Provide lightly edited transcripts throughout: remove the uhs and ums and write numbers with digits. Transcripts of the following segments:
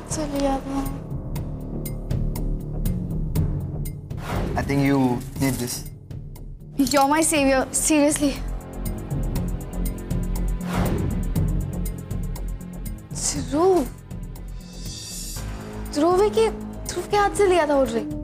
हाथ से लिया था। I think you need this. You're my savior, seriously. ध्रुव, ध्रुव के हाथ से लिया था वो ड्रिंक।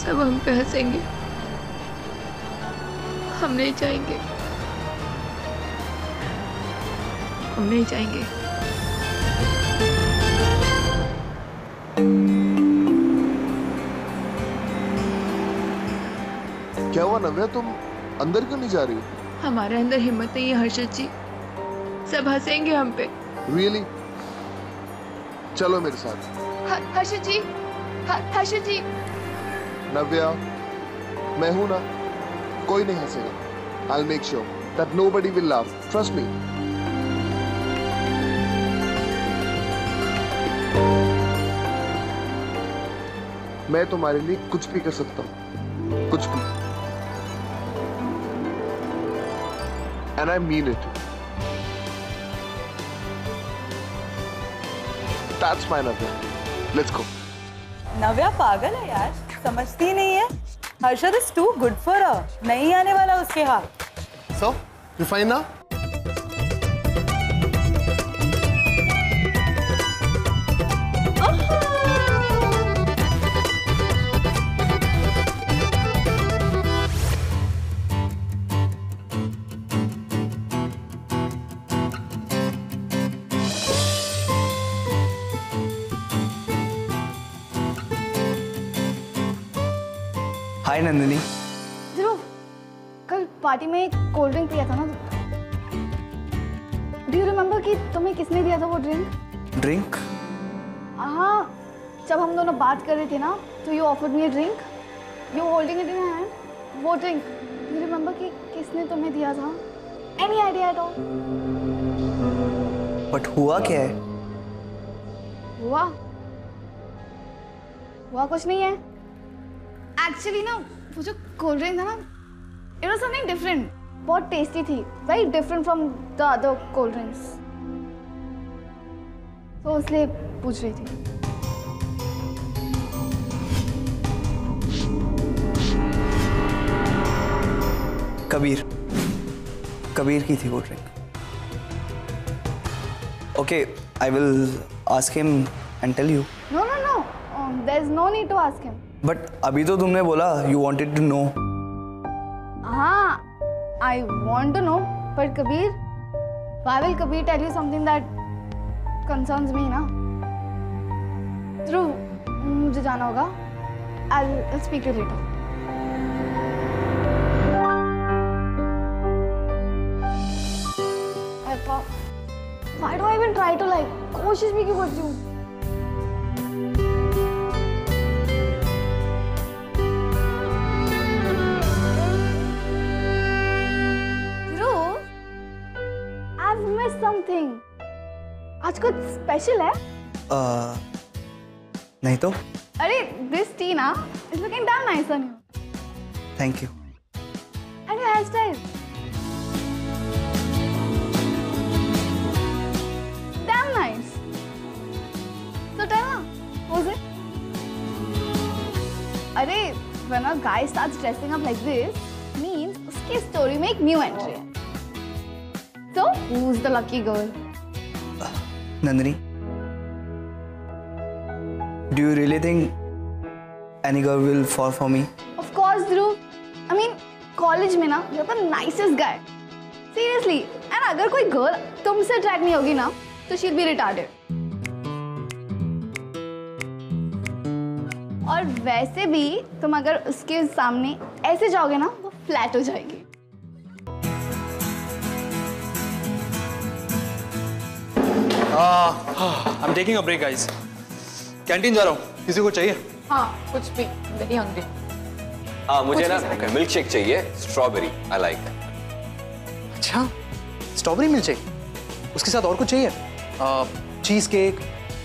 सब हम पे हंसेंगे, हम नहीं जाएंगे, हम नहीं जाएंगे। क्या हुआ नव्या, तुम अंदर क्यों नहीं जा रही हो? हमारे अंदर हिम्मत नहीं है हर्षद जी, सब हंसेंगे हम पे। रियली? चलो मेरे साथ। हर्षद जी, हर्षद जी। नव्या, मैं हूं ना, कोई नहीं हंसेगा। I'll make sure that nobody will laugh. Trust me. मैं तुम्हारे लिए कुछ भी कर सकता हूं, कुछ भी। And I mean it. That's my Navya. Let's go. नव्या पागल है यार, समझती नहीं है। Harshad is too good for her. नहीं आने वाला उसके हाथ। So, you fine now? हाय नंदिनी। ध्रुव, कल पार्टी में एक कोल्ड ड्रिंक पिया था ना? डू यू रिमेम्बर कि तुम्हें किसने दिया था वो ड्रिंक? ड्रिंक? हाँ, जब हम दोनों बात कर रहे थे ना, तो you offered me a drink, you holding it in your hand, वो ड्रिंक। डू यू रिमेम्बर कि किसने तुम्हें दिया था? Any idea at all? But हुआ क्या है? हुआ कुछ नहीं है। एक्चुअली ना, वो जो कोल्ड ड्रिंक था ना, इट वाज समथिंग डिफरेंट। बहुत टेस्टी थी, very different from the other cold drinks, तो इसलिए पूछ रही थी। कबीर की थी वो drink. Okay, I will ask him and tell you. No no no, there is no need to ask him. But अभी तो तुमने बोला यू वॉन्टेड टू नो। हाँ, I want to know, but Kabir, why will Kabir tell you something that concerns me ना? ध्रुव, मुझे जाना होगा, I speak to you later. Why do I even try to like, कोशिश भी क्यों करती हूँ? आज कुछ स्पेशल है? नहीं तो। अरे दिस टी ना, it's looking damn nice on you. Thank you. And your hair style, damn nice. So tell ना, वाज इट? अरे when a guy starts dressing up like this, means उसकी स्टोरी में एक न्यू एंट्री है। So, who's the lucky girl? Nandini, do you really think any girl will fall for me? Of course, Dhruv. I mean, college में ना, you're the nicest guy. Seriously. And अगर कोई girl तुमसे attract नहीं होगी ना, तो she'll be retarded. और वैसे भी तुम अगर उसके सामने ऐसे जाओगे ना वो फ्लैट हो जाएगी। I'm taking a break, guys. Canteen जा रहा हूँ, किसी को चाहिए? हाँ, कुछ भी, very hungry. हाँ, मुझे ना मिल्क शेक चाहिए, स्ट्रॉबेरी, I like. अच्छा, स्ट्रॉबेरी मिल्क शेक? उसके साथ और कुछ चाहिए? Cheese cake,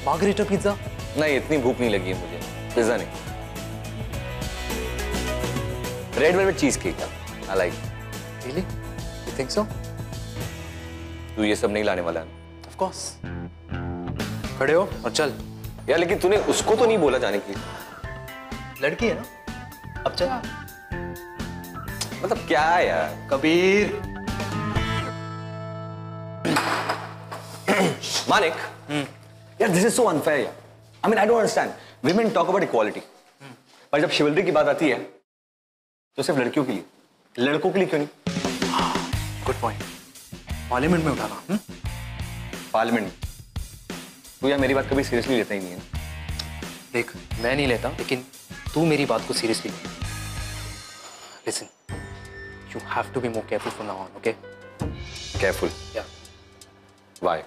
margarita pizza? नहीं, इतनी भूख नहीं लगी है मुझे, पिज्जा नहीं. रेड वेलवेट चीज केक था, I like. Really? You think so? तू ये सब नहीं लाने वाला है? Of course. खड़े हो और चल। यार लेकिन तूने उसको तो नहीं बोला जाने के लिए। लड़की है ना, अब चल। मतलब क्या यार कबीर। मानिक, यार this is so unfair यार। I mean I don't understand. Women talk about equality. पर जब chivalry की बात आती है, तो सिर्फ लड़कियों के लिए, लड़कों के लिए क्यों नहीं? Good point. पार्लियामेंट में उठाना। पार्लियामेंट। तू यार मेरी बात कभी सीरियसली लेता ही नहीं है। देख मैं नहीं लेता, लेकिन तू मेरी बात को सीरियसली ले। Listen, you have to be more careful from now on, okay? Careful? Yeah. Why?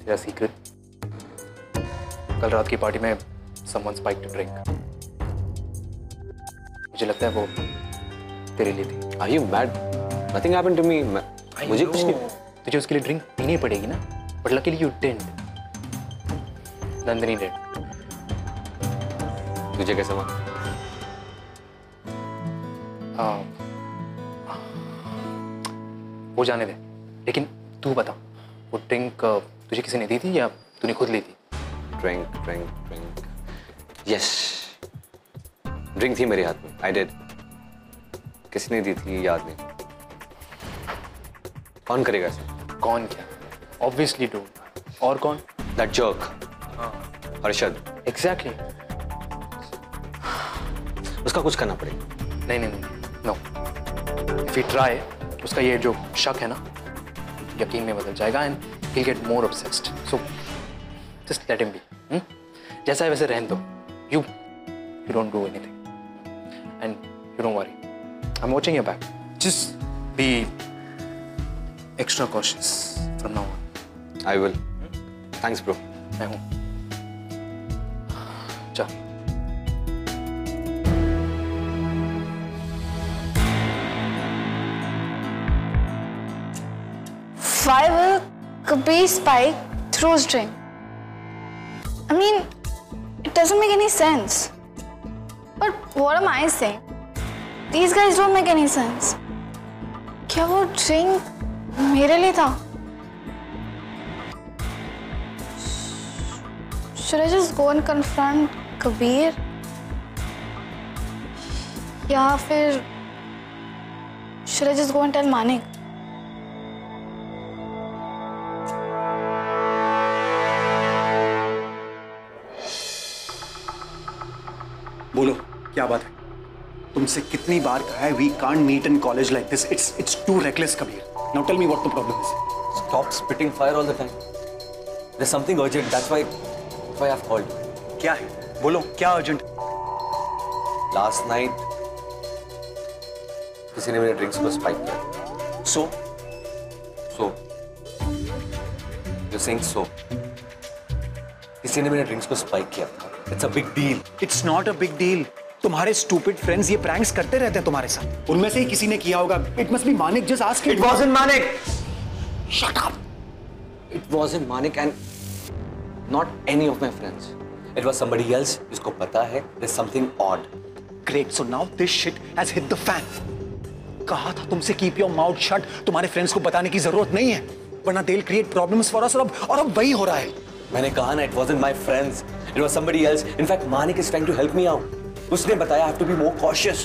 तेरा secret? कल रात की पार्टी में someone spiked a drink. मुझे लगता है वो तेरे लिए थी। Are you mad? Nothing happened to me. मुझे कुछ नहीं। तुझे उसके लिए ड्रिंक पीनी पड़ेगी ना? But luckily you didn't. Nandini did. तुझे कैसा लगा? वो जाने दे। लेकिन तू बता, वो ड्रिंक तुझे किसी ने दी थी या तूने खुद ली थी? ड्रिंक। Yes. ड्रिंक थी मेरे हाथ में। I did. किसने दी थी याद नहीं। कौन करेगा ऐसा? कौन क्या? Obviously do. और कौन? That jerk. हर्षद. Exactly. उसका कुछ करना पड़ेगा. नहीं. No. If we try, उसका ये जो शक है ना, यकीन में बदल जाएगा and he'll get more obsessed. So just let him be. जैसा है वैसे रहने दो. You don't do anything. And you don't worry. I'm watching your back. Just be extra cautious from now on. I will. Thanks, bro. मैं हूँ। जा। Why will Kabir spike through string? I mean, it doesn't make any sense. But what am I saying? These guys don't make any sense. क्या वो drink मेरे लिए था? Should I just go and confront Kabir? या फिर should I just go and tell Manik? बोलो क्या बात है? तुमसे कितनी बार कहा है we can't meet in college like this. It's too reckless, Kabir. Now tell me what the problem is. Stop spitting fire all the time. There's something urgent. That's why I've called. क्या है? बोलो क्या urgent? Last night किसी ने मेरे drinks को spike किया. So you're saying so? किसी ने मेरे drinks को spike किया. It's a big deal. It's not a big deal. तुम्हारे stupid friends ये pranks करते रहते हैं तुम्हारे साथ. उनमें से ही किसी ने किया होगा. It must be Manik. Just ask him. It wasn't Manik. Shut up. It wasn't Manik and not any of my friends. It was somebody else जिसको पता है there's something odd. Great. So now this shit has hit the fan. कहा था तुमसे keep your mouth shut. तुम्हारे friends को बताने की जरूरत नहीं है. वरना they'll create problems for us और अब वही हो रहा है. मैंने कहा ना it wasn't my friends. It was somebody else. In fact, Manik is trying to help me out. उसने बताया I have to be more cautious.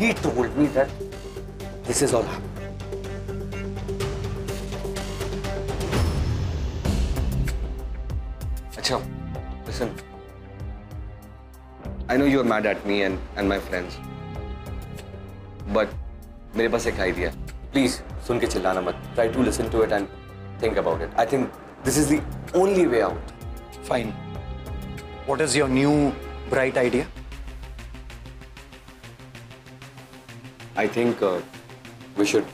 He told me that this is all happening. Achha, listen, I know you're mad at me and my friends, but मेरे पास एक idea है. Please सुन के चिल्लाना मत. Try to listen to it and think about it. I think this is the only way out. Fine. What is your new bright idea? I think we should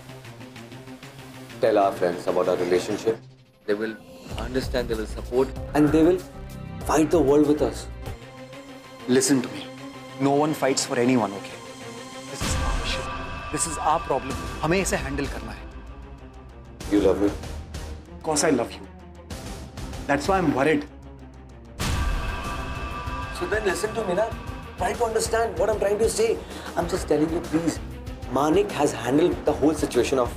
tell our friends about our relationship. They will understand, they will support, and they will fight the world with us. Listen to me. No one fights for anyone, okay? This is our issue. This is our problem. हमें इसे handle करना है. You love me? Of course I love you. That's why I'm worried. So then listen to me, na. Try to understand what I'm trying to say. I'm just telling you, please. Manik has handled the whole situation of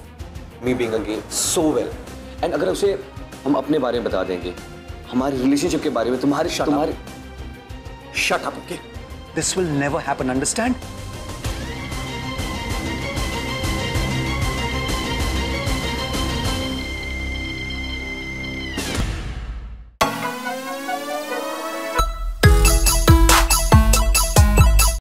me being a gay so well. And अगर उसे हम अपने बारे में बता देंगे, हमारी relationship के बारे में, तुम्हारे Shut up, okay? This will never happen, understand?